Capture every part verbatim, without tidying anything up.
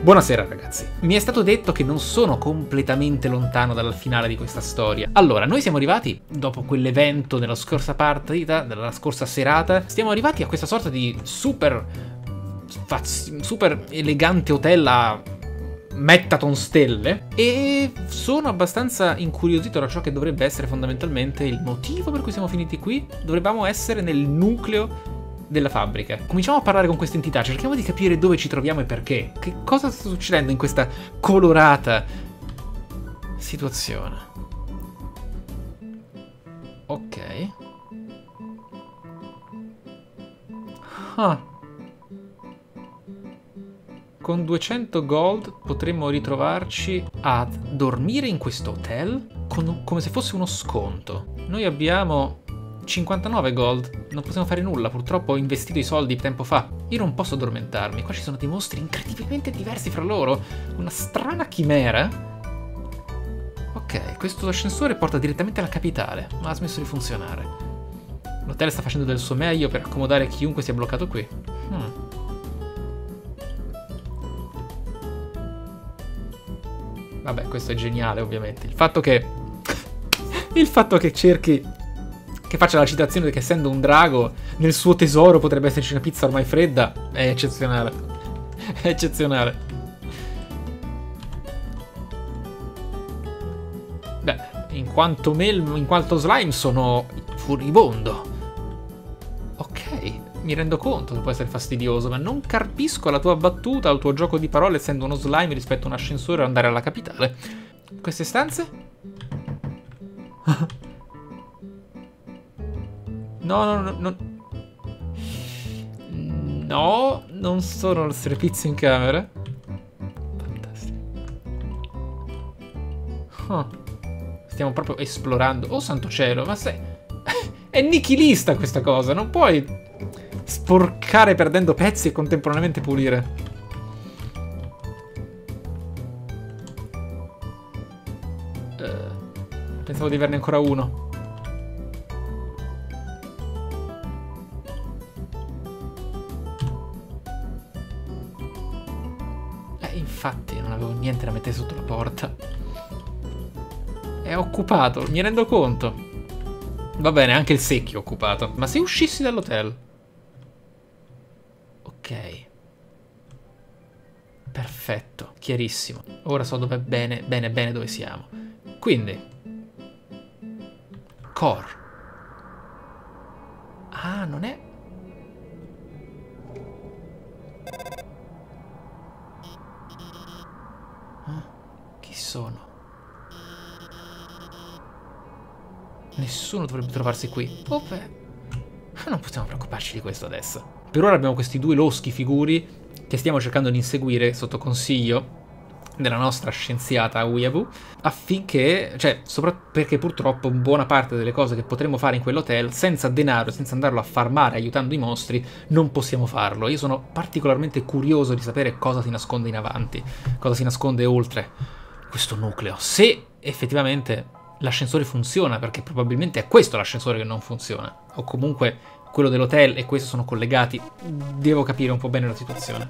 Buonasera ragazzi, mi è stato detto che non sono completamente lontano dal finale di questa storia. Allora, noi siamo arrivati, dopo quell'evento della scorsa partita, della scorsa serata, siamo arrivati a questa sorta di super, super elegante hotel a Metaton Stelle e sono abbastanza incuriosito da ciò che dovrebbe essere fondamentalmente il motivo per cui siamo finiti qui. Dovevamo essere nel nucleo della fabbrica. Cominciamo a parlare con questa entità, cerchiamo di capire dove ci troviamo e perché. Che cosa sta succedendo in questa colorata situazione? Ok. Ah. Con duecento gold potremmo ritrovarci a dormire in questo hotel con, come se fosse uno sconto. Noi abbiamo cinquantanove gold, non possiamo fare nulla, purtroppo ho investito i soldi tempo fa. Io non posso addormentarmi, qua ci sono dei mostri incredibilmente diversi fra loro, una strana chimera. Ok, questo ascensore porta direttamente alla capitale, ma ha smesso di funzionare. L'hotel sta facendo del suo meglio per accomodare chiunque sia bloccato qui. Hmm. Vabbè, questo è geniale ovviamente, il fatto che... il fatto che cerchi... che faccia la citazione che essendo un drago nel suo tesoro potrebbe esserci una pizza ormai fredda, è eccezionale. È eccezionale. Beh, in quanto Melmo, in quanto slime sono furibondo. Ok, mi rendo conto che può essere fastidioso, ma non carpisco la tua battuta, il tuo gioco di parole essendo uno slime rispetto a un ascensore e andare alla capitale. Queste stanze? No, no, no, no, no, non sono il servizio in camera. Fantastico. Huh. Stiamo proprio esplorando. Oh santo cielo, ma sei... è nichilista questa cosa, non puoi sporcare perdendo pezzi e contemporaneamente pulire. Uh, pensavo di averne ancora uno. Infatti non avevo niente da mettere sotto la porta. È occupato, mi rendo conto. Va bene, anche il secchio è occupato. Ma se uscissi dall'hotel? Ok. Perfetto, chiarissimo. Ora so dove bene, bene, bene dove siamo. Quindi Core. Ah, non è... sono. Nessuno dovrebbe trovarsi qui. Oh beh. Non possiamo preoccuparci di questo adesso. Per ora abbiamo questi due loschi figuri che stiamo cercando di inseguire sotto consiglio della nostra scienziata Weeaboo, affinché, cioè, soprattutto perché purtroppo buona parte delle cose che potremmo fare in quell'hotel senza denaro, senza andarlo a farmare aiutando i mostri, non possiamo farlo. Io sono particolarmente curioso di sapere cosa si nasconde in avanti, cosa si nasconde oltre questo nucleo, se effettivamente l'ascensore funziona, perché probabilmente è questo l'ascensore che non funziona, o comunque quello dell'hotel e questo sono collegati. Devo capire un po' bene la situazione.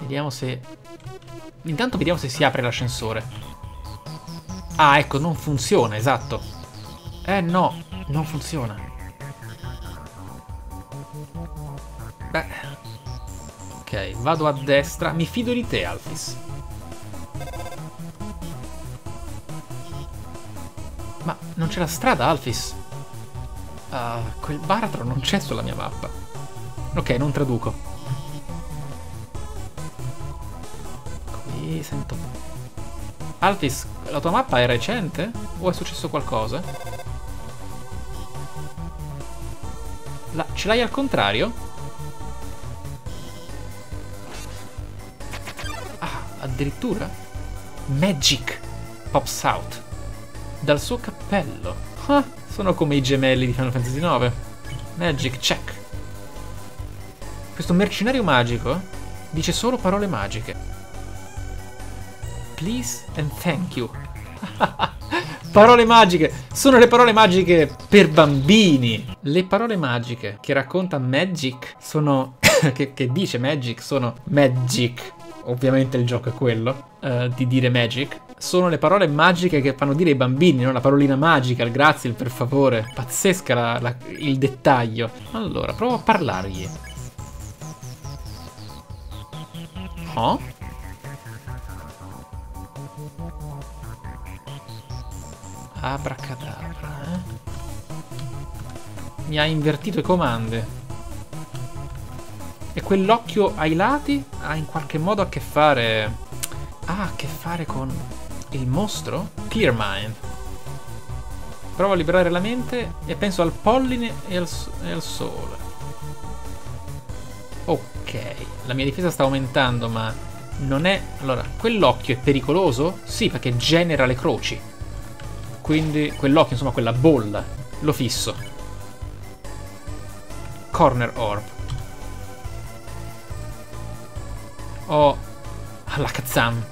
Vediamo se... intanto vediamo se si apre l'ascensore. Ah, ecco, non funziona, esatto. Eh no, non funziona. Beh, ok, vado a destra. Mi fido di te, Alphys. Ma non c'è la strada, Alphys. Uh, quel baratro non c'è sulla mia mappa. Ok, non traduco. Qui sento... Alphys, la tua mappa è recente? O è successo qualcosa? La... ce l'hai al contrario? Addirittura Magic pops out dal suo cappello. Ah, sono come i gemelli di Final Fantasy nove. Magic check. Questo mercenario magico dice solo parole magiche. Please and thank you. Parole magiche. Sono le parole magiche per bambini. Le parole magiche che racconta Magic sono... che, che dice Magic sono Magic. Ovviamente il gioco è quello, uh, di dire Magic. Sono le parole magiche che fanno dire ai bambini, no? La parolina magica, il grazie, il per favore. Pazzesca la, la, il dettaglio. Allora, provo a parlargli. Oh? Abracadabra, eh? Mi ha invertito i comandi. E quell'occhio ai lati ha in qualche modo a che fare... Ah, a che fare con il mostro? Clear Mind. Provo a liberare la mente e penso al polline e al, e al sole. Ok, la mia difesa sta aumentando, ma non è... Allora, quell'occhio è pericoloso? Sì, perché genera le croci. Quindi quell'occhio, insomma quella bolla, lo fisso. Corner Orb. Ho... alla Kazam.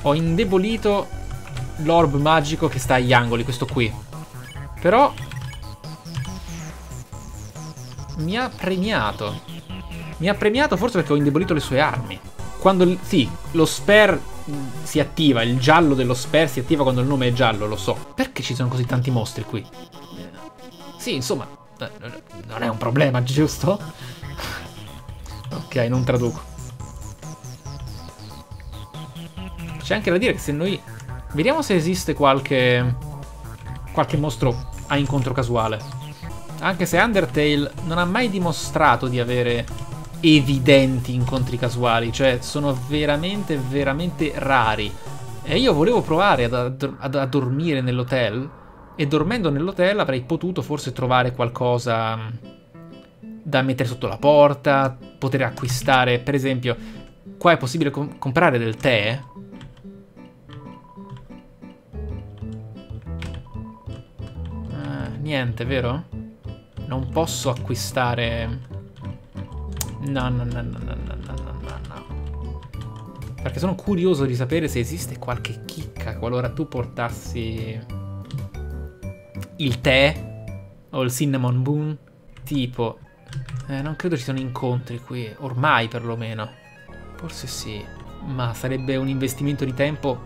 Ho indebolito l'orb magico che sta agli angoli, questo qui. Però... mi ha premiato. Mi ha premiato forse perché ho indebolito le sue armi. Quando... sì, lo Sper... si attiva, il giallo dello Sper si attiva quando il nome è giallo, lo so. Perché ci sono così tanti mostri qui? Sì, insomma, non è un problema, giusto? Ok, non traduco. C'è anche da dire che se noi... vediamo se esiste qualche... qualche mostro a incontro casuale. Anche se Undertale non ha mai dimostrato di avere... evidenti incontri casuali, cioè sono veramente veramente rari, e io volevo provare ad, ad, ad, a dormire nell'hotel, e dormendo nell'hotel avrei potuto forse trovare qualcosa da mettere sotto la porta, poter acquistare, per esempio qua è possibile com- comprare del tè. Ah, niente, vero? Non posso acquistare. No, no, no, no, no, no, no, no, no. Perché sono curioso di sapere se esiste qualche chicca qualora tu portassi il tè o il cinnamon bun. Tipo, eh, non credo ci siano incontri qui, ormai perlomeno. Forse sì, ma sarebbe un investimento di tempo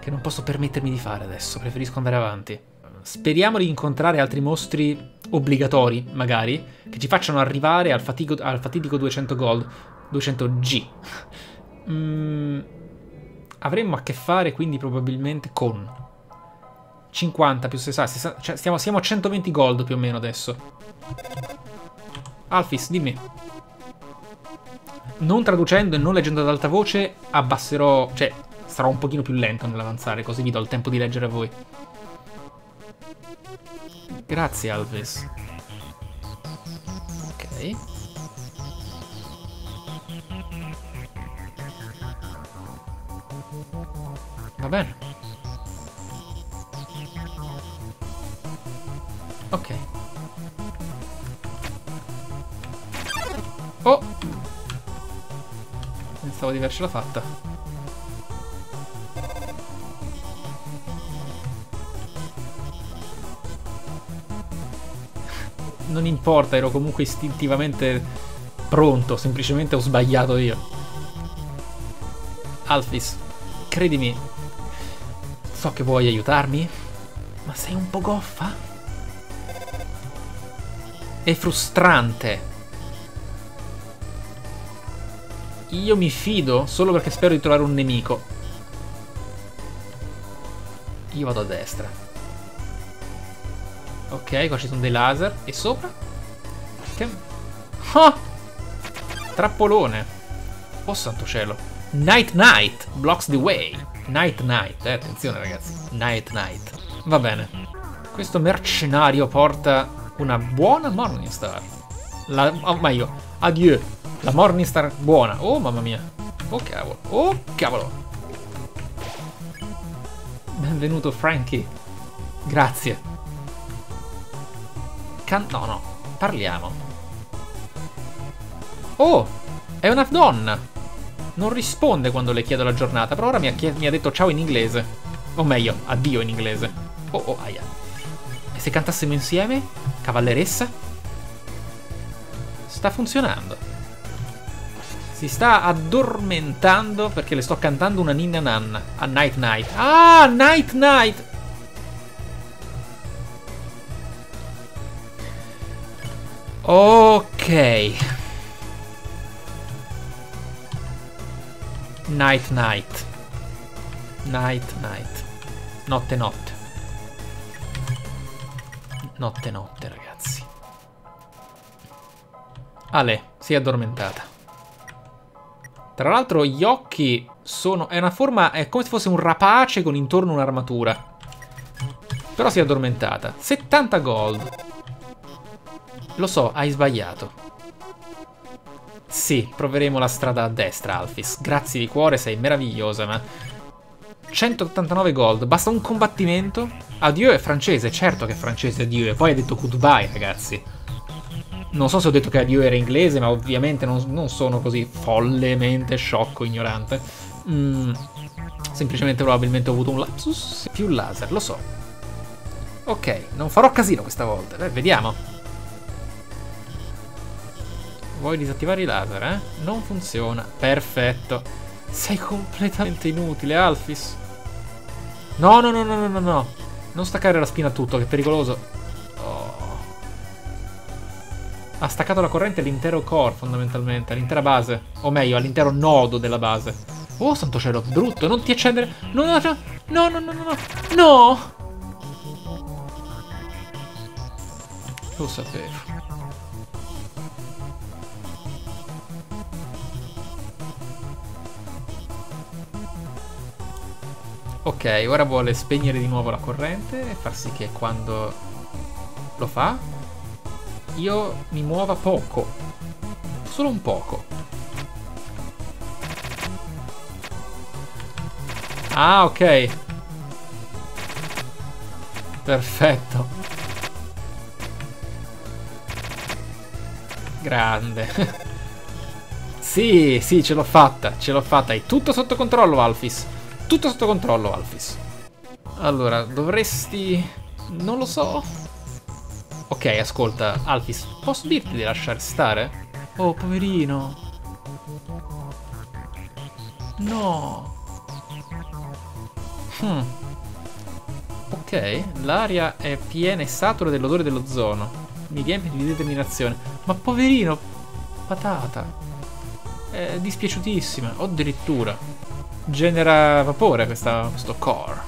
che non posso permettermi di fare adesso, preferisco andare avanti. Speriamo di incontrare altri mostri obbligatori, magari, che ci facciano arrivare al, fatico, al fatidico duecento gold, duecento G. Mm, avremmo a che fare quindi probabilmente con cinquanta più sessanta, cioè stiamo, siamo a centoventi gold più o meno adesso. Alphys, dimmi. Non traducendo e non leggendo ad alta voce, abbasserò, cioè sarò un pochino più lento nell'avanzare, così vi do il tempo di leggere a voi. Grazie, Alphys. Ok. Va bene. Ok. Oh! Pensavo di avercela fatta. Non importa, ero comunque istintivamente pronto, semplicemente ho sbagliato io. Alphys, credimi, so che vuoi aiutarmi, ma sei un po' goffa? È frustrante. Io mi fido solo perché spero di trovare un nemico. Io vado a destra. Ok, qua ci sono dei laser. E sopra? Che... Oh! Trappolone. Oh santo cielo. Night Night blocks the way. Night Night, eh, attenzione ragazzi. Night Night. Va bene. Questo mercenario porta una buona Morningstar. La... o meglio, adieu. La Morningstar buona. Oh mamma mia. Oh cavolo. Oh cavolo. Benvenuto Frankie. Grazie. No, no, parliamo. Oh, è una donna. Non risponde quando le chiedo la giornata, però ora mi ha, mi ha detto ciao in inglese. O meglio, addio in inglese. Oh, oh, aia. E se cantassimo insieme? Cavalleressa? Sta funzionando. Si sta addormentando perché le sto cantando una ninna nanna. A Night Night. Ah, Night Night! Ok. Night Night. Night Night. Notte notte. Notte notte, ragazzi. Ale, si è addormentata. Tra l'altro gli occhi sono... È una forma... È come se fosse un rapace con intorno un'armatura. Però si è addormentata. settanta gold. Lo so, hai sbagliato. Sì, proveremo la strada a destra, Alphys. Grazie di cuore, sei meravigliosa, ma... centottantanove gold, basta un combattimento? Adieu è francese, certo che è francese Adieu, e poi ha detto goodbye, ragazzi. Non so se ho detto che Adieu era inglese, ma ovviamente non, non sono così follemente sciocco, ignorante. Mm, semplicemente probabilmente ho avuto un lapsus più laser, lo so. Ok, non farò casino questa volta, beh, vediamo. Vuoi disattivare i laser, eh? Non funziona. Perfetto. Sei completamente inutile, Alphys. No, no, no, no, no, no. Non staccare la spina a tutto, che è pericoloso. Oh. Ha staccato la corrente all'intero core, fondamentalmente. All'intera base. O meglio, all'intero nodo della base. Oh, santo cielo, brutto. Non ti accendere. No, no, no, no, no, no, no. No! Lo sapevo. Ok, ora vuole spegnere di nuovo la corrente e far sì che quando lo fa io mi muova poco, solo un poco. Ah, ok. Perfetto. Grande. Sì, sì, ce l'ho fatta, ce l'ho fatta. È tutto sotto controllo, Alphys. Tutto sotto controllo, Alphys. Allora, dovresti... Non lo so. Ok, ascolta, Alphys, posso dirti di lasciare stare? Oh, poverino. No. Hmm. Ok, l'aria è piena e satura dell'odore dell'ozono. Mi riempie di determinazione. Ma poverino, patata. È dispiaciutissima, o addirittura... Genera vapore questa, questo core.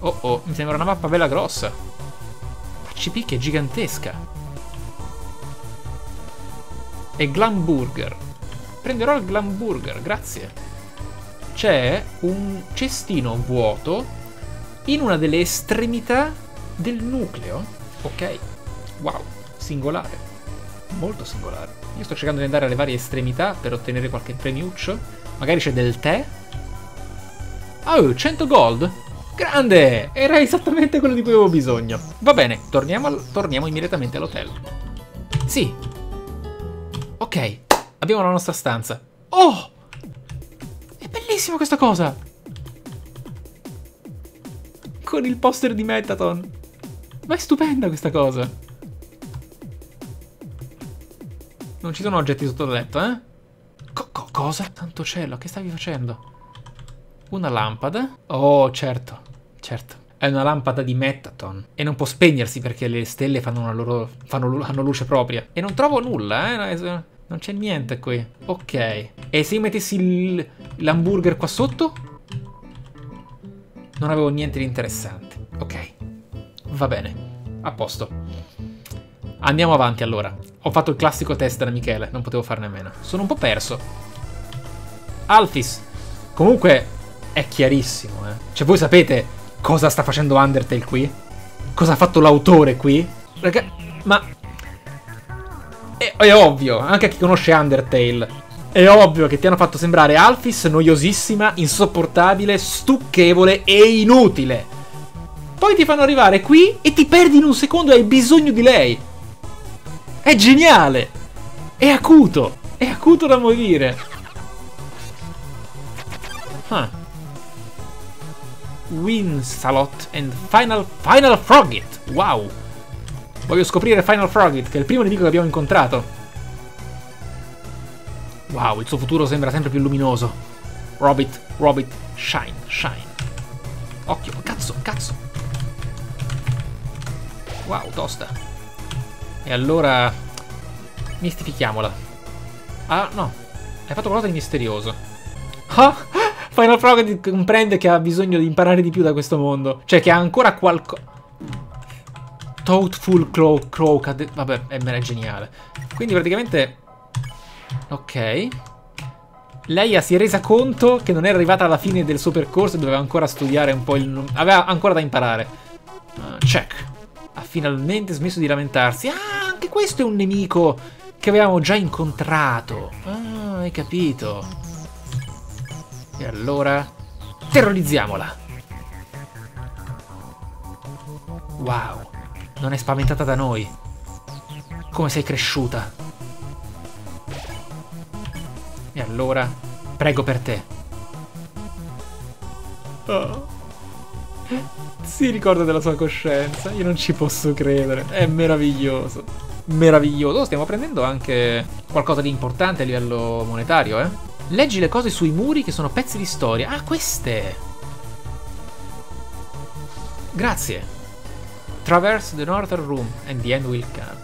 Oh oh, mi sembra una mappa bella grossa. C P che è gigantesca. E Glamburger. Prenderò il Glamburger, grazie. C'è un cestino vuoto in una delle estremità del nucleo. Ok, wow, singolare. Molto singolare. Io sto cercando di andare alle varie estremità per ottenere qualche premiuccio. Magari c'è del tè. Oh, cento gold. Grande! Era esattamente quello di cui avevo bisogno. Va bene, torniamo, al... torniamo immediatamente all'hotel. Sì. Ok, abbiamo la nostra stanza. Oh! È bellissima questa cosa! Con il poster di Metaton. Ma è stupenda questa cosa. Non ci sono oggetti sotto il letto, eh? Cosa? Tanto cielo, che stavi facendo? Una lampada? Oh, certo, certo. È una lampada di Metaton. E non può spegnersi perché le stelle fanno una loro, fanno, hanno luce propria. E non trovo nulla, eh? Non c'è niente qui. Ok. E se io mettessi l'hamburger qua sotto? Non avevo niente di interessante. Ok. Va bene. A posto. Andiamo avanti allora. Ho fatto il classico test da Michele, non potevo farne a meno. Sono un po' perso. Alphys, comunque è chiarissimo, eh. Cioè, voi sapete cosa sta facendo Undertale qui? Cosa ha fatto l'autore qui? Raga, ma... È, è ovvio, anche a chi conosce Undertale, è ovvio che ti hanno fatto sembrare Alphys noiosissima, insopportabile, stucchevole e inutile. Poi ti fanno arrivare qui e ti perdi in un secondo e hai bisogno di lei. È geniale! È acuto! È acuto da morire! Ah. Winsalot and Final Final Frogit. Wow! Voglio scoprire Final Frogit, che è il primo nemico che abbiamo incontrato. Wow, il suo futuro sembra sempre più luminoso. Robit, Robit, shine, shine. Occhio, cazzo, cazzo. Wow, tosta. E allora mistifichiamola. Ah, no. Hai fatto qualcosa di misterioso. Ah! Final Frogit comprende che ha bisogno di imparare di più da questo mondo. Cioè che ha ancora qualcosa. Thoughtful Crow Croak. Vabbè, era geniale. Quindi praticamente. Ok. Lei si è resa conto che non era arrivata alla fine del suo percorso e doveva ancora studiare un po' il. Aveva ancora da imparare. Uh, check. Ha finalmente smesso di lamentarsi. Ah, anche questo è un nemico che avevamo già incontrato. Ah, hai capito. E allora terrorizziamola. Wow, non è spaventata da noi. Come sei cresciuta. E allora prego per te. Oh. Si ricorda della sua coscienza. Io non ci posso credere. È meraviglioso. Meraviglioso. Stiamo prendendo anche qualcosa di importante a livello monetario, eh. Leggi le cose sui muri che sono pezzi di storia. Ah, queste! Grazie. Traverse the northern room and the end will come.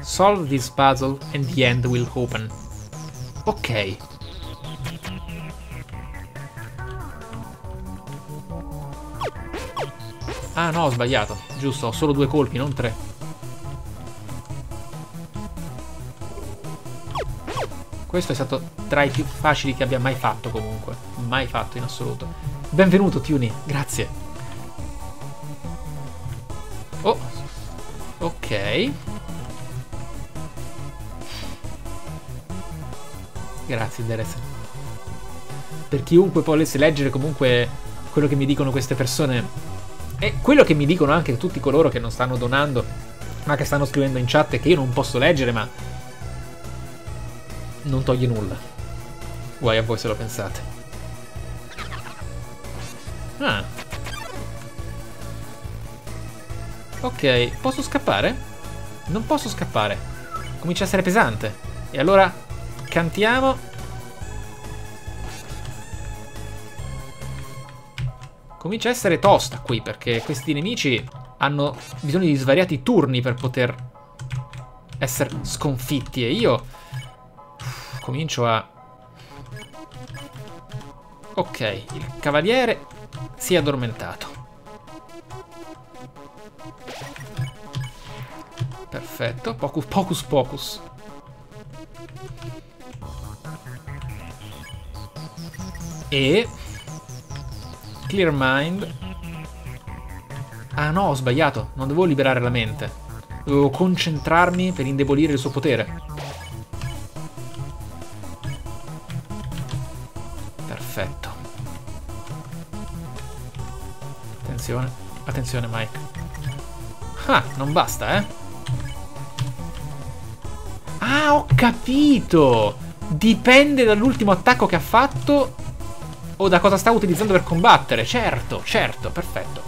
Solve this puzzle and the end will open. Ok. Ah no, ho sbagliato. Giusto, ho solo due colpi, non tre. Questo è stato tra i più facili che abbia mai fatto comunque. Mai fatto in assoluto. Benvenuto, Tuny. Grazie. Oh. Ok. Grazie, Derez. Per chiunque volesse leggere comunque quello che mi dicono queste persone. E quello che mi dicono anche tutti coloro che non stanno donando, ma che stanno scrivendo in chat, che io non posso leggere, ma... non toglie nulla. Guai a voi se lo pensate. Ah. Ok, posso scappare? Non posso scappare. Comincia a essere pesante. E allora cantiamo. Comincia a essere tosta qui, perché questi nemici hanno bisogno di svariati turni per poter essere sconfitti. E io... comincio a... ok, il cavaliere si è addormentato. Perfetto, pocus pocus pocus. E... clear mind. Ah no, ho sbagliato, non devo liberare la mente. Dovevo concentrarmi per indebolire il suo potere. Perfetto. Attenzione. Attenzione, Mike. Ah, non basta, eh. Ah, ho capito. Dipende dall'ultimo attacco che ha fatto o da cosa sta utilizzando per combattere. Certo, certo, perfetto.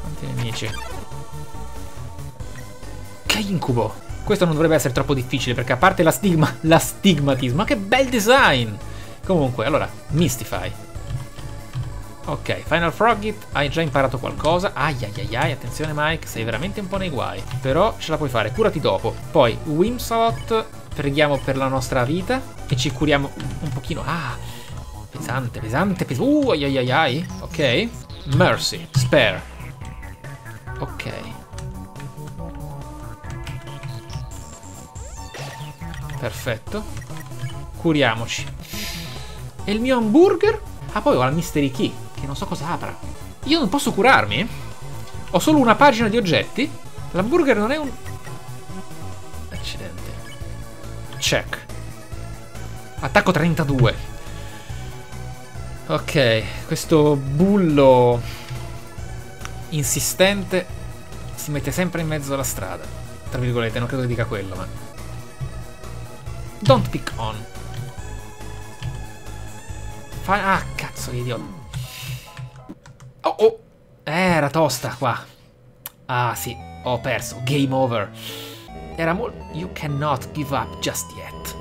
Quanti nemici. Che incubo. Questo non dovrebbe essere troppo difficile, perché a parte la stigma, la stigmatismo, ma che bel design! Comunque, allora, Mystify. Ok, Final Frogit, hai già imparato qualcosa. Ai ai ai ai, attenzione Mike, sei veramente un po' nei guai. Però ce la puoi fare, curati dopo. Poi, Winsalot, preghiamo per la nostra vita e ci curiamo un pochino. Ah, pesante, pesante, pesante. Uh, ai ai ai ai, ok. Mercy, Spare. Ok. Perfetto. Curiamoci. E il mio hamburger? Ah, poi ho la mystery key, che non so cosa apra. Io non posso curarmi? Ho solo una pagina di oggetti? L'hamburger non è un... accidente. Check. Attacco trentadue. Ok, questo bullo insistente si mette sempre in mezzo alla strada. Tra virgolette, non credo che dica quello, ma... don't pick on. fare... Ah, cazzo, che idiota. Oh, oh. Eh, era tosta qua. Ah, sì. Ho perso. Game over. Era molto... You cannot give up just yet.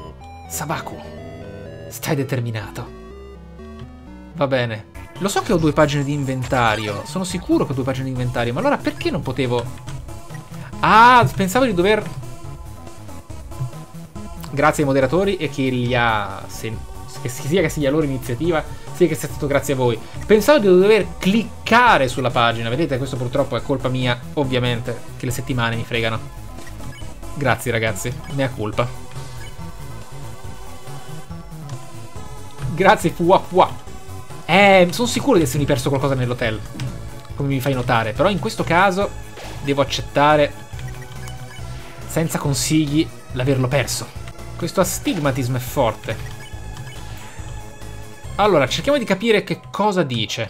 Sabaku, stai determinato. Va bene. Lo so che ho due pagine di inventario. Sono sicuro che ho due pagine di inventario. Ma allora perché non potevo... Ah, pensavo di dover... Grazie ai moderatori e che li ha... Se... Che sia che sia loro iniziativa, sia che sia stato grazie a voi. Pensavo di dover cliccare sulla pagina. Vedete, questo purtroppo è colpa mia, ovviamente, che le settimane mi fregano. Grazie ragazzi, mea colpa. Grazie Fuapua. Eh, sono sicuro di essermi perso qualcosa nell'hotel, come mi fai notare. Però in questo caso devo accettare, senza consigli, l'averlo perso. Questo astigmatismo è forte. Allora, cerchiamo di capire che cosa dice.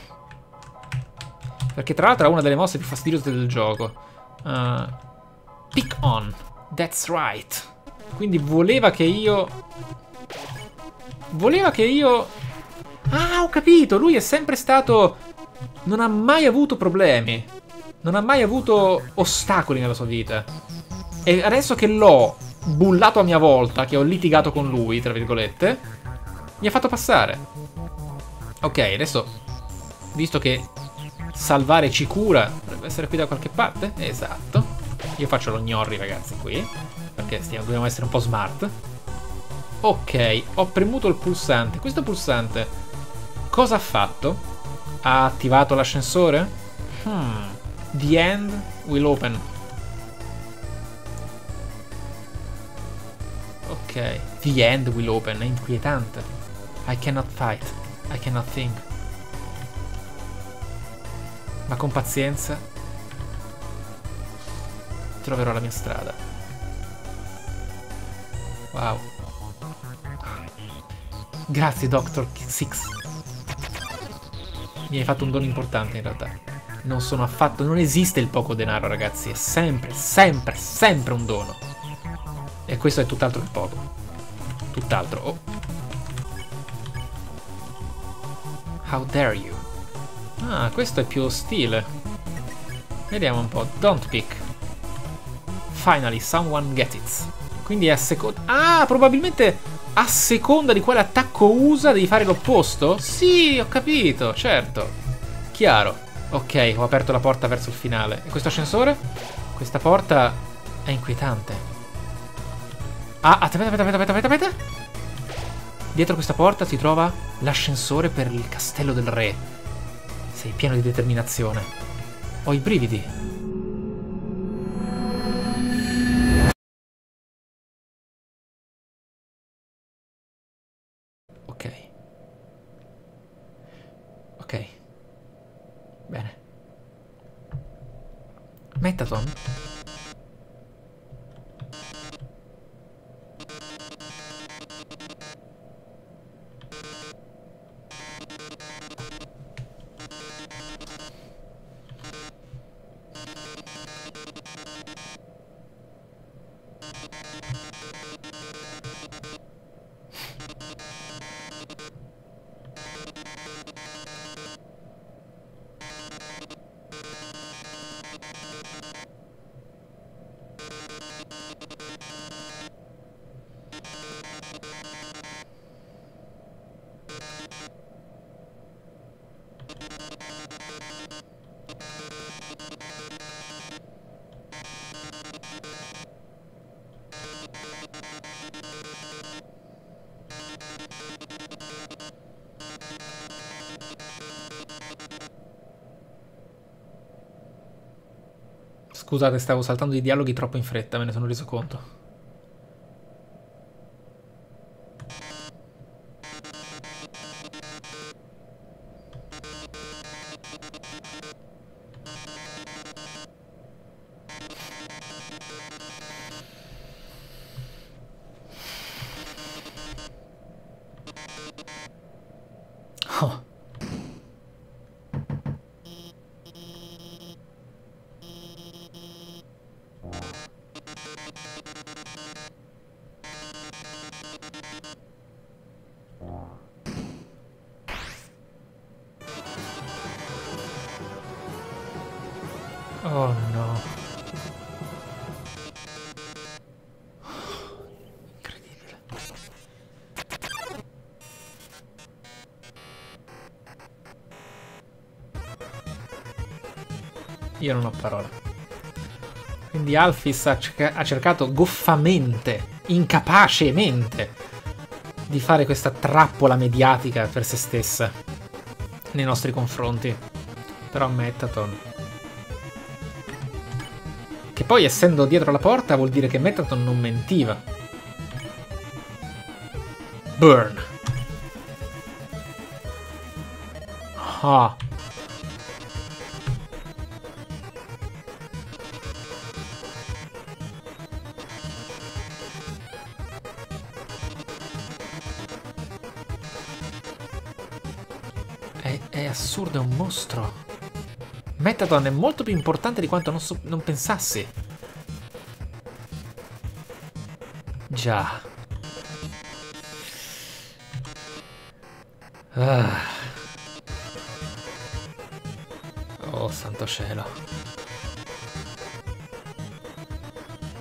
Perché tra l'altro è una delle mosse più fastidiose del gioco. uh, Pick on. That's right. Quindi voleva che io... Voleva che io... Ah, ho capito. Lui è sempre stato... Non ha mai avuto problemi. Non ha mai avuto ostacoli nella sua vita. E adesso che l'ho bullato a mia volta, che ho litigato con lui, tra virgolette, mi ha fatto passare. Ok, adesso, visto che salvare ci cura, dovrebbe essere qui da qualche parte. Esatto. Io faccio lo gnorri, ragazzi, qui, perché stiamo, dobbiamo essere un po' smart. Ok, ho premuto il pulsante. Questo pulsante cosa ha fatto? Ha attivato l'ascensore? Hmm. The end will open. Ok, the end will open. È inquietante. I cannot fight. I cannot think. Ma con pazienza troverò la mia strada. Wow. Grazie doctor Six. Mi hai fatto un dono importante in realtà. Non sono affatto... Non esiste il poco denaro ragazzi. È sempre, sempre, sempre un dono. E questo è tutt'altro che poco. Tutt'altro. Oh. How dare you? Ah, questo è più ostile. Vediamo un po'. Don't pick. Finally, someone gets it. Quindi a seconda... Ah, probabilmente a seconda di quale attacco usa devi fare l'opposto? Sì, ho capito, certo. Chiaro. Ok, ho aperto la porta verso il finale. E questo ascensore? Questa porta è inquietante. Ah, aspetta, aspetta, aspetta, aspetta, aspetta. Dietro questa porta si trova l'ascensore per il castello del re. Sei pieno di determinazione. Ho i brividi. Ok. Ok. Bene. Metaton. Scusate, stavo saltando i dialoghi troppo in fretta, me ne sono reso conto. Oh. Oh no. Incredibile. Io non ho parole. Quindi Alphys ha, cerca ha cercato goffamente, incapacemente, di fare questa trappola mediatica per se stessa nei nostri confronti. Però Metaton, che poi essendo dietro la porta vuol dire che Metaton non mentiva. Burn. Ah. È, è assurdo, è un mostro. Metaton è molto più importante di quanto non, so non pensassi. Già. Ah. Oh, santo cielo.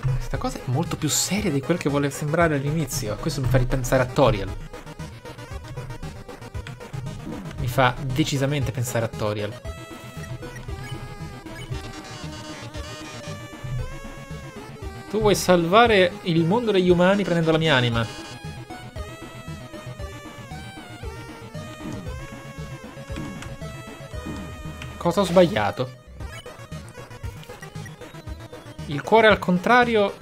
Questa cosa è molto più seria di quel che vuole sembrare all'inizio. Questo mi fa ripensare a Toriel. Mi fa decisamente pensare a Toriel. Tu vuoi salvare il mondo degli umani prendendo la mia anima. Cosa ho sbagliato? Il cuore al contrario...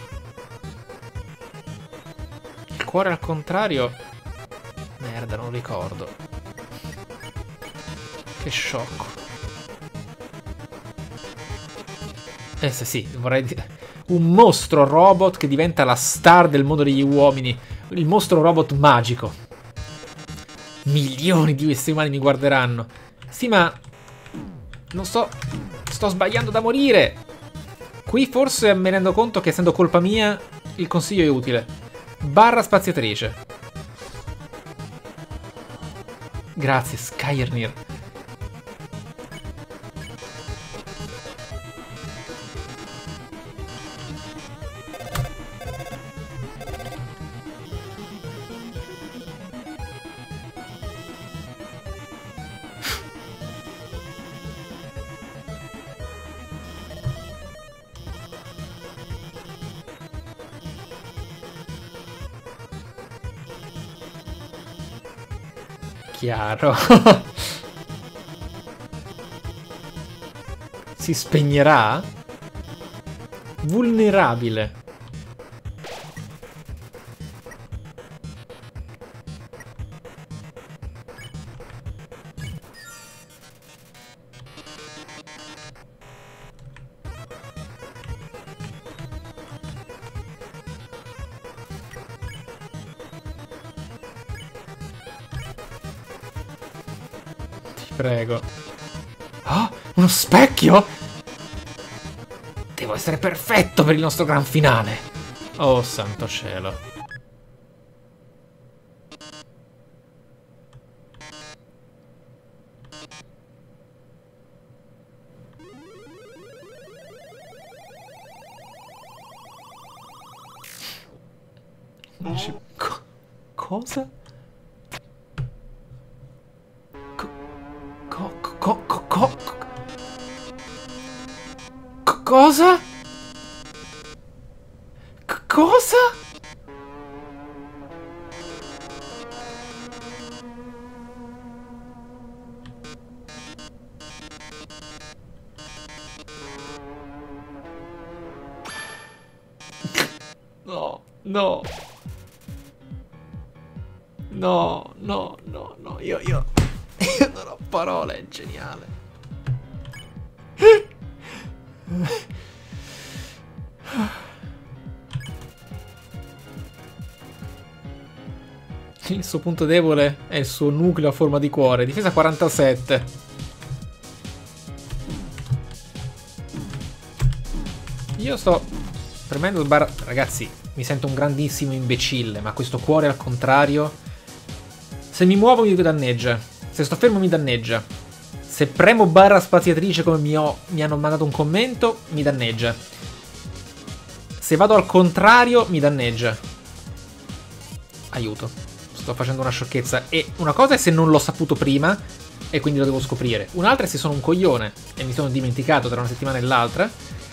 Il cuore al contrario... Merda, non ricordo. Che sciocco. Eh sì, sì, vorrei dire... Un mostro robot che diventa la star del mondo degli uomini. Il mostro robot magico. Milioni di esseri umani mi guarderanno. Sì, ma... Non sto... Sto sbagliando da morire. Qui forse mi rendo conto che essendo colpa mia, il consiglio è utile. Barra spaziatrice. Grazie, Skyrnir. Chiaro. Si spegnerà? Vulnerabile. Prego. Oh, uno specchio? Devo essere perfetto per il nostro gran finale. Oh, santo cielo. Co- cosa? Cosa? C- cosa? No, no. No, no, no, no, io, io. Io non ho parole, è geniale. Il suo punto debole è il suo nucleo a forma di cuore. Difesa quarantasette. Io sto premendo il bar... Ragazzi, mi sento un grandissimo imbecille, ma questo cuore al contrario... Se mi muovo mi danneggia. Se sto fermo mi danneggia. Se premo barra spaziatrice come mi, ho, mi hanno mandato un commento, mi danneggia. Se vado al contrario, mi danneggia. Aiuto. Sto facendo una sciocchezza. E una cosa è se non l'ho saputo prima e quindi lo devo scoprire. Un'altra è se sono un coglione e mi sono dimenticato tra una settimana e l'altra.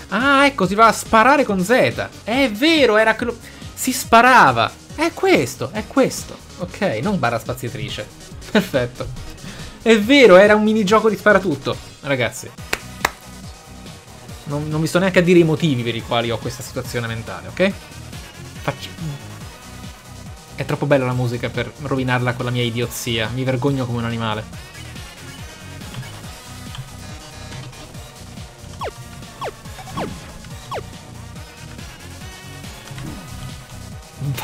Ah, ecco, si va a sparare con Z. È vero, era quello... Si sparava. È questo, è questo. Ok, non barra spaziatrice. Perfetto. È vero, era un minigioco di sparatutto. Ragazzi, non, non mi sto neanche a dire i motivi per i quali ho questa situazione mentale, ok? Faccio... È troppo bella la musica per rovinarla con la mia idiozia. Mi vergogno come un animale.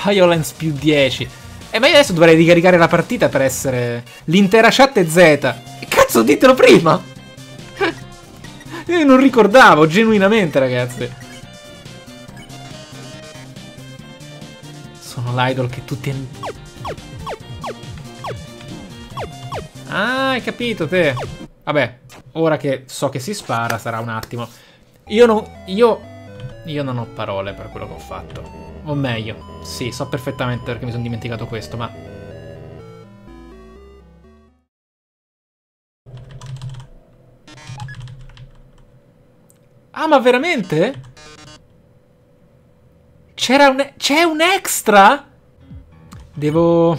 Violence più dieci. E eh, ma io adesso dovrei ricaricare la partita per essere... L'intera chat è Z. Cazzo, ditelo prima! Io non ricordavo, genuinamente, ragazzi. Sono l'idol che tutti... Ah, hai capito te. Vabbè, ora che so che si spara sarà un attimo. Io non... Io... Io non ho parole per quello che ho fatto. O meglio, sì, so perfettamente perché mi sono dimenticato questo, ma... Ah, ma veramente? C'era un... C'è un extra? Devo...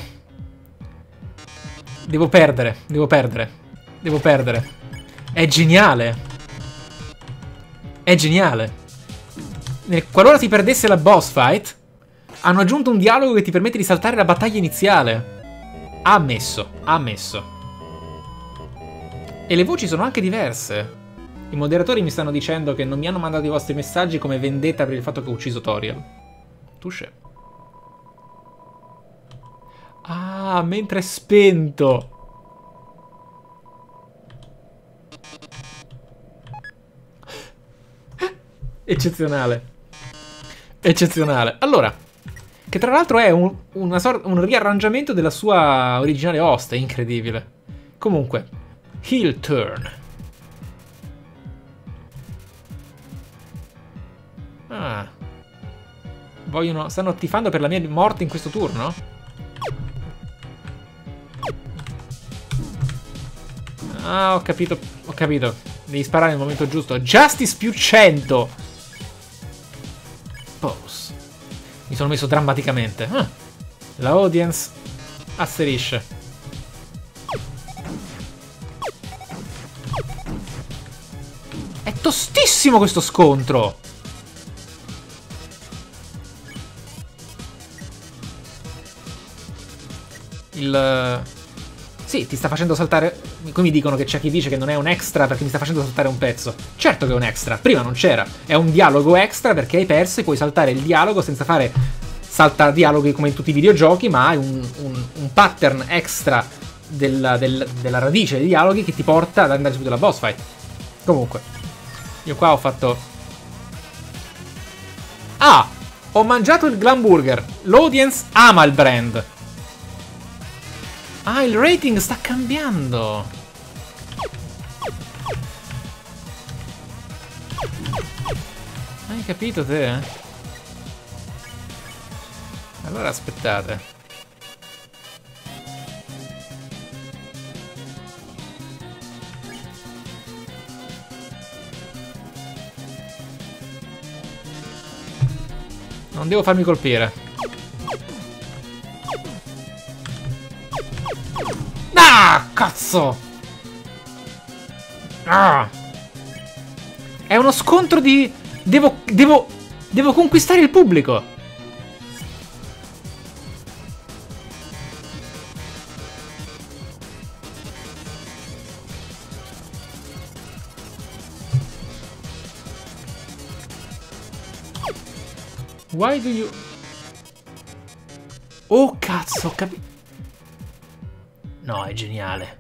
Devo perdere, devo perdere, devo perdere. È geniale. È geniale. Qualora si perdesse la boss fight, hanno aggiunto un dialogo che ti permette di saltare la battaglia iniziale. Ammesso, ammesso. E le voci sono anche diverse. I moderatori mi stanno dicendo che non mi hanno mandato i vostri messaggi come vendetta per il fatto che ho ucciso Toriel. Touché. Ah, mentre è spento. Eccezionale. Eccezionale. Allora, che tra l'altro è un, una sorta, un riarrangiamento della sua originale host, è incredibile. Comunque, heel turn. Ah. Vogliono, stanno tifando per la mia morte in questo turno? Ah, ho capito, ho capito. Devi sparare nel momento giusto. Justice più cento. Pose. Mi sono messo drammaticamente. Ah. La audience asserisce. È tostissimo questo scontro. Il... Sì, ti sta facendo saltare... Qui mi dicono che c'è chi dice che non è un extra perché mi sta facendo saltare un pezzo. Certo che è un extra, prima non c'era. È un dialogo extra perché hai perso e puoi saltare il dialogo senza fare salta dialoghi come in tutti i videogiochi, ma hai un, un, un pattern extra della, del, della radice dei dialoghi che ti porta ad andare su della boss fight. Comunque, io qua ho fatto... Ah! Ho mangiato il Glamburger. L'audience ama il brand. Ah, il rating sta cambiando. Hai capito te? Allora aspettate. Non devo farmi colpire. Ah, cazzo! Ah. È uno scontro di... Devo... Devo... Devo conquistare il pubblico! Why do you... Oh, cazzo, ho capito... No, è geniale.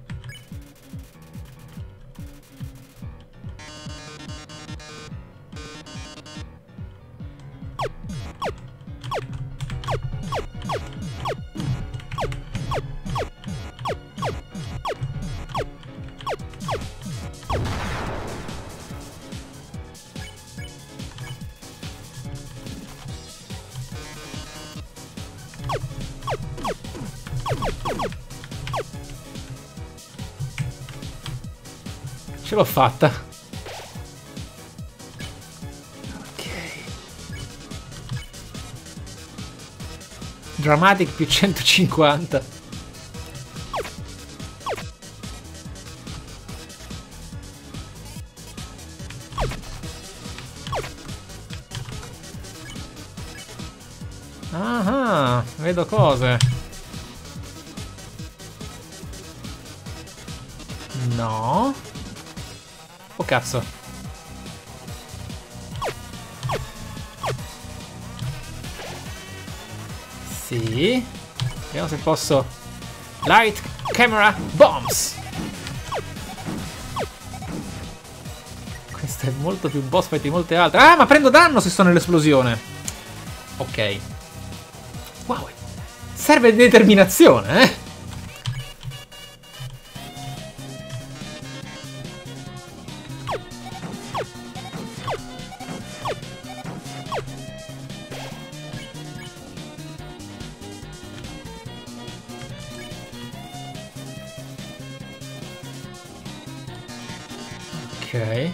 ce l'ho fatta. Ok. Dramatic più centocinquanta. Ah, vedo cose. No. Oh cazzo. Sì. Vediamo se posso. Light camera bombs. Questa è molto più boss fight di molte altre. Ah, ma prendo danno se sto nell'esplosione. Ok. Wow. Serve determinazione, eh. Ok.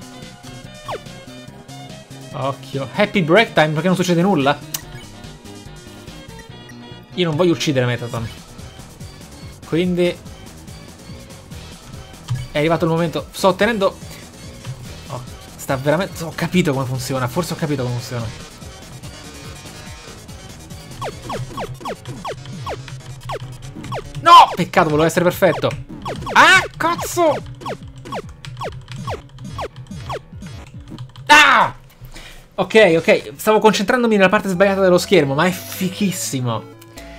Occhio. Happy break time perché non succede nulla. Io non voglio uccidere Metaton. Quindi è arrivato il momento. Sto ottenendo. Oh, sta veramente. Ho capito come funziona. Forse ho capito come funziona. No! Peccato, volevo essere perfetto. Ah, cazzo! Ok, ok, stavo concentrandomi nella parte sbagliata dello schermo, ma è fichissimo.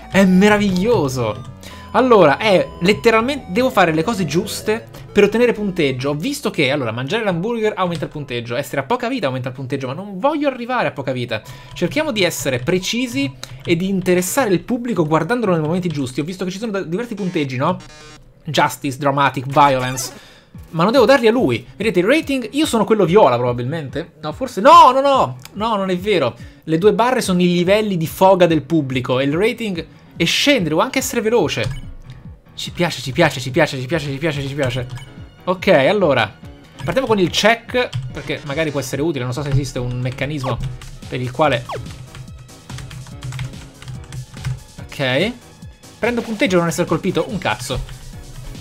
È meraviglioso. Allora, è letteralmente... devo fare le cose giuste per ottenere punteggio. Ho visto che, allora, mangiare l'hamburger aumenta il punteggio, essere a poca vita aumenta il punteggio, ma non voglio arrivare a poca vita. Cerchiamo di essere precisi e di interessare il pubblico guardandolo nei momenti giusti. Ho visto che ci sono diversi punteggi, no? Justice, dramatic, violence... ma non devo darli a lui. Vedete il rating? Io sono quello viola probabilmente. No, forse... No, no, no. No, non è vero. Le due barre sono i livelli di foga del pubblico. E il rating è scendere o anche essere veloce. Ci piace, ci piace, ci piace, ci piace, ci piace, ci piace. Ok, allora. Partiamo con il check. Perché magari può essere utile. Non so se esiste un meccanismo per il quale... Ok. Prendo punteggio per non essere colpito. Un cazzo.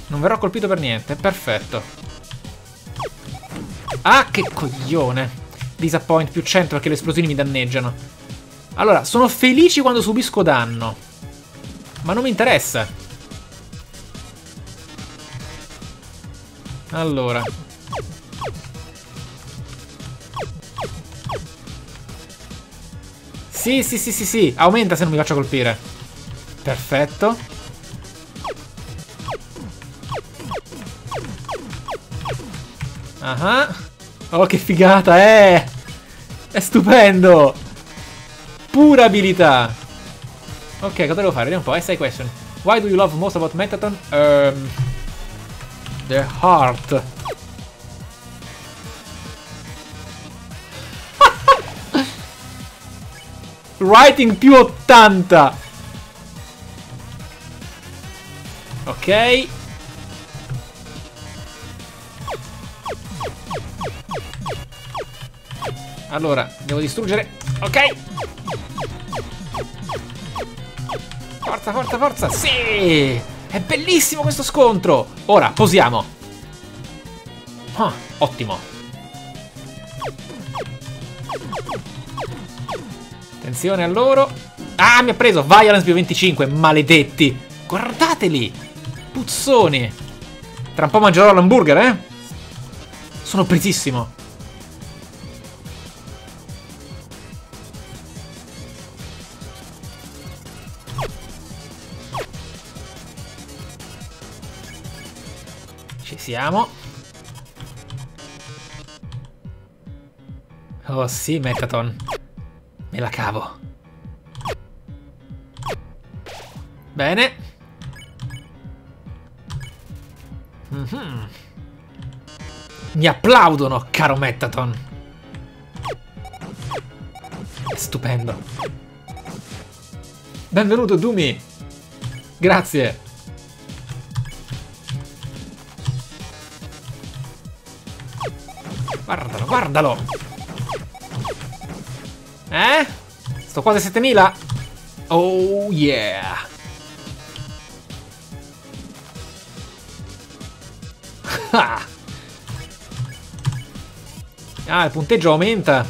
Non verrò colpito per niente, perfetto. Ah, che coglione. Disappoint più cento perché le esplosioni mi danneggiano. Allora, sono felici quando subisco danno, ma non mi interessa. Allora. Sì, sì, sì, sì, sì. Aumenta se non mi faccio colpire. Perfetto. Ah, oh che figata, eh! È stupendo! Pura abilità! Ok, cosa devo fare? Vediamo un po', essay question. Why do you love most about Metaton? Um, their heart. Writing più ottanta! Ok. Allora, devo distruggere. Ok. Forza, forza, forza. Sì. È bellissimo questo scontro. Ora, posiamo. Ah, ottimo. Attenzione a loro. Ah, mi ha preso. Violence più venticinque. Maledetti. Guardateli. Puzzoni. Tra un po' mangerò l'hamburger, eh. Sono presissimo. Siamo. Oh sì, Metaton. Me la cavo. Bene. Mm-hmm. Mi applaudono, caro Metaton. È stupendo. Benvenuto, Doomy. Grazie. Guardalo, guardalo. Eh? Sto quasi a settemila. Oh yeah. Ah, ah, il punteggio aumenta.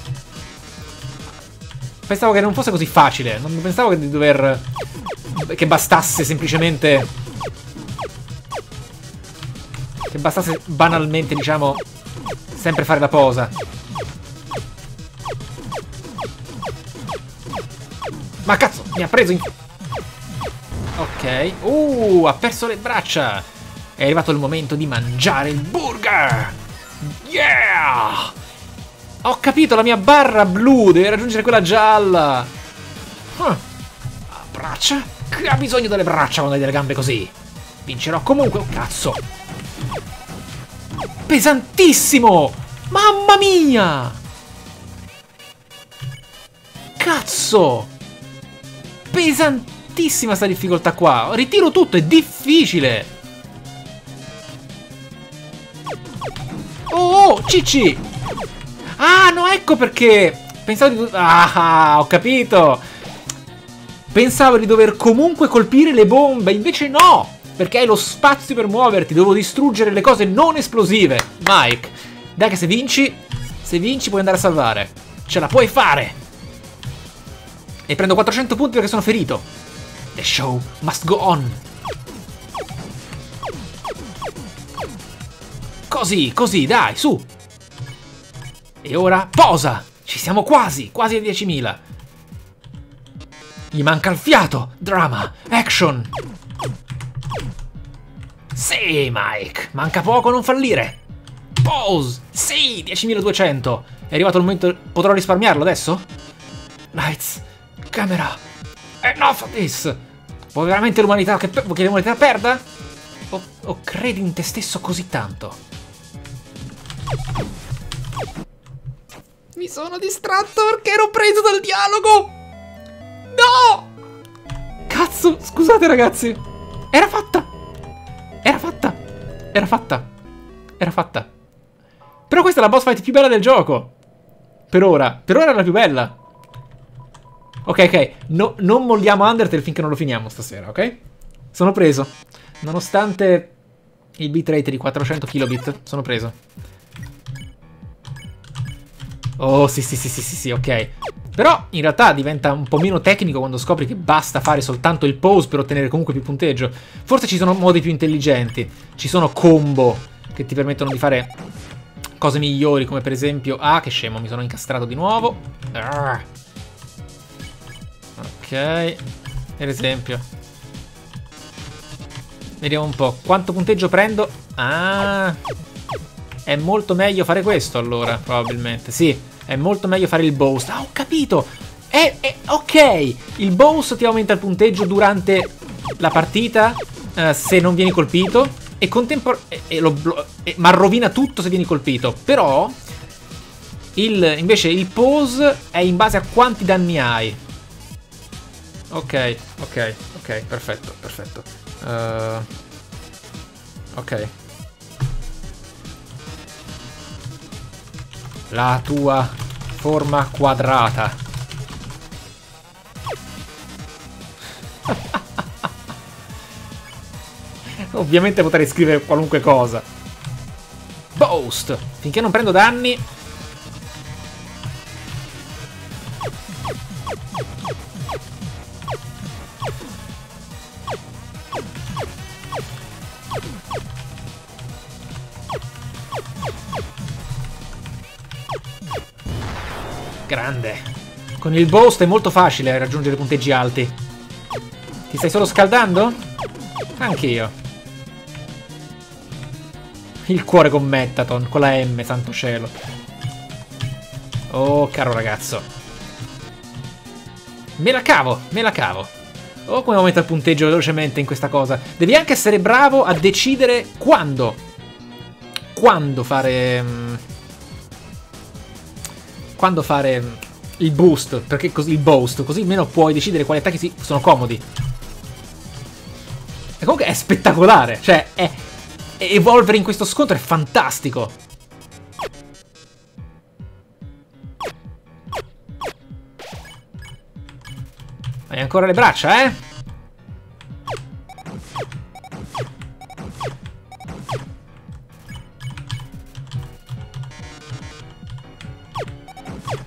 Pensavo che non fosse così facile. Non pensavo che di dover... Che bastasse semplicemente... Che bastasse banalmente, diciamo... Sempre fare la posa. Ma cazzo, mi ha preso in... Ok. Uh, ha perso le braccia. È arrivato il momento di mangiare il burger. Yeah! Ho capito, la mia barra blu deve raggiungere quella gialla. Huh. Braccia? Chi ha bisogno delle braccia quando hai delle gambe così? Vincerò comunque, oh cazzo. Pesantissimo! Mamma mia! Cazzo! Pesantissima sta difficoltà qua. Ritiro tutto, è difficile. Oh, oh, Cicci! Ah, no, ecco perché. Pensavo di... Ah, ho capito. Pensavo di dover comunque colpire le bombe, invece no! Perché hai lo spazio per muoverti, devo distruggere le cose non esplosive. Mike, dai che se vinci, se vinci puoi andare a salvare. Ce la puoi fare. E prendo quattrocento punti perché sono ferito. The show must go on. Così, così, dai, su. E ora posa. Ci siamo quasi, quasi a diecimila. Gli manca il fiato. Drama, action. Sì, Mike, manca poco a non fallire. Pose, sì, diecimiladuecento. È arrivato il momento, potrò risparmiarlo adesso? Lights, camera, enough of this. Vuoi veramente l'umanità che, che l'umanità perda? O, o credi in te stesso così tanto? Mi sono distratto perché ero preso dal dialogo. No! Cazzo, scusate ragazzi. Era fatta. Era fatta, era fatta, era fatta. Però questa è la boss fight più bella del gioco. Per ora, per ora è la più bella. Ok, ok, no, non molliamo Undertale finché non lo finiamo stasera, ok? Sono preso. Nonostante il bitrate di quattrocento kilobit, sono preso. Oh, sì, sì, sì, sì, sì, sì, ok. Però in realtà diventa un po' meno tecnico quando scopri che basta fare soltanto il pose per ottenere comunque più punteggio. Forse ci sono modi più intelligenti, ci sono combo che ti permettono di fare cose migliori, come per esempio... Ah, che scemo, mi sono incastrato di nuovo. Arr. Ok, per esempio. Vediamo un po', quanto punteggio prendo? Ah, è molto meglio fare questo allora, probabilmente, sì. È molto meglio fare il boss. Ah, ho capito! È, è, ok! Il boss ti aumenta il punteggio durante la partita, eh, se non vieni colpito, e contemporaneamente... E, e, ma rovina tutto se vieni colpito. Però, il, invece, il pose è in base a quanti danni hai. Ok, ok, ok, perfetto, perfetto. Uh, ok. La tua forma quadrata. Ovviamente potrei scrivere qualunque cosa. Boost. Finché non prendo danni. Grande. Con il boost è molto facile raggiungere punteggi alti. Ti stai solo scaldando? Anch'io. Il cuore con Metaton, con la M, santo cielo. Oh, caro ragazzo. Me la cavo, me la cavo. Oh, come aumenta il punteggio velocemente in questa cosa. Devi anche essere bravo a decidere quando. Quando fare... Mh, quando fare il boost, perché così il boost, così almeno puoi decidere quali attacchi sono comodi. E comunque è spettacolare, cioè è, è evolvere in questo scontro è fantastico. Hai ancora le braccia, eh?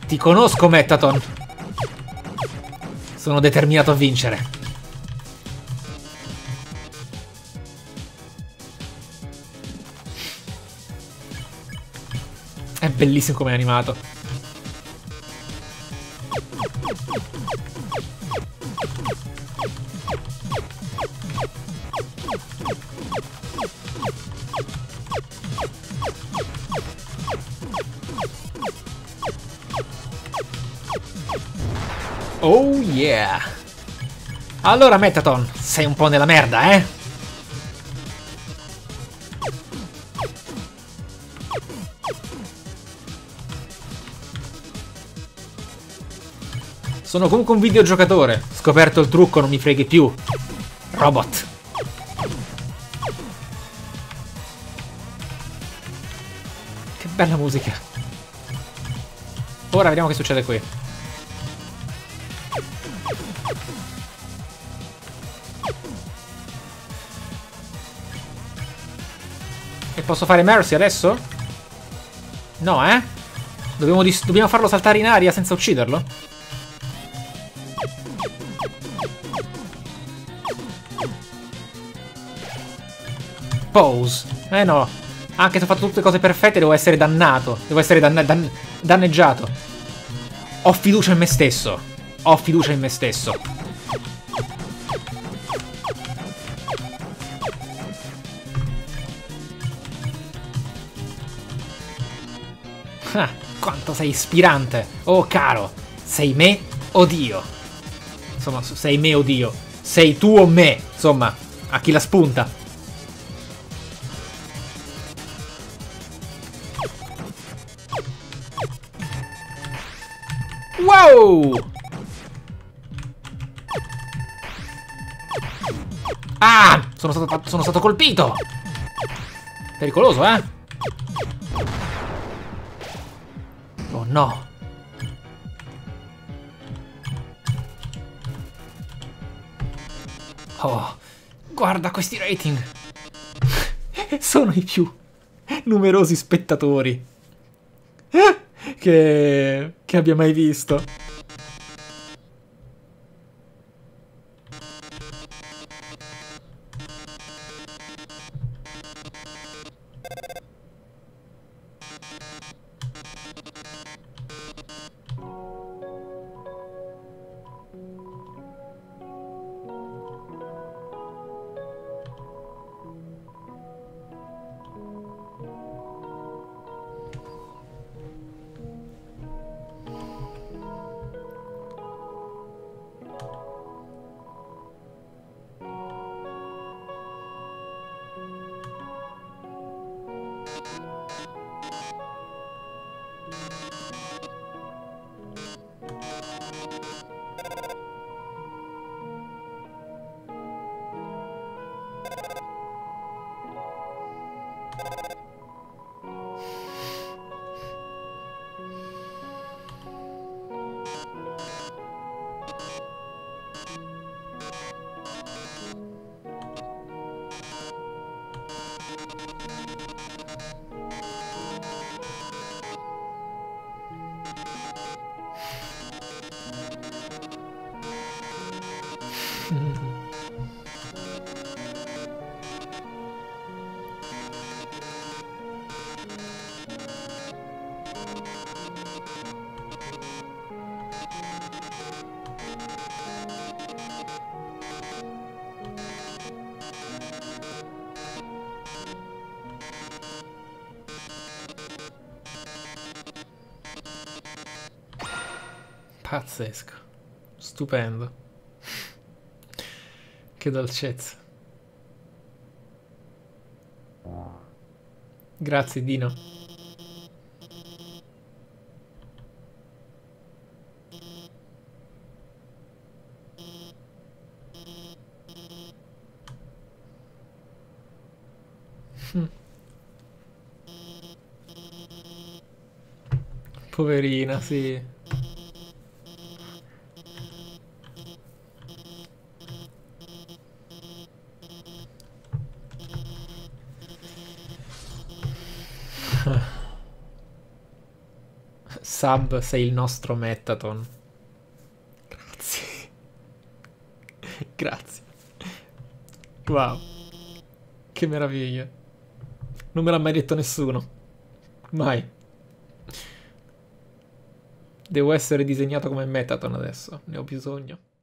Ti conosco, Metaton. Sono determinato a vincere. È bellissimo come è animato. Oh yeah! Allora Metaton, sei un po' nella merda, eh? Sono comunque un videogiocatore. Scoperto il trucco, non mi freghi più. Robot. Che bella musica. Ora vediamo che succede qui. E posso fare Mercy adesso? No, eh? Dobbiamo, dobbiamo farlo saltare in aria senza ucciderlo? Pose. Eh no. Anche se ho fatto tutte cose perfette devo essere dannato. Devo essere danna dan danneggiato. Ho fiducia in me stesso. Ho fiducia in me stesso. Ah, quanto sei ispirante. Oh caro, sei me o Dio? Insomma, sei me o Dio? Sei tu o me? Insomma, a chi la spunta? Wow! Ah! Sono stato, sono stato colpito! Pericoloso, eh? No. Oh, guarda questi rating. Sono i più numerosi spettatori che, che abbia mai visto. Pazzesco, stupendo, che dolcezza. Grazie Dino. Poverina, sì. sub, sei il nostro Metaton. Grazie. Grazie. Wow. Che meraviglia. Non me l'ha mai detto nessuno. Mai. Devo essere disegnato come Metaton adesso. Ne ho bisogno.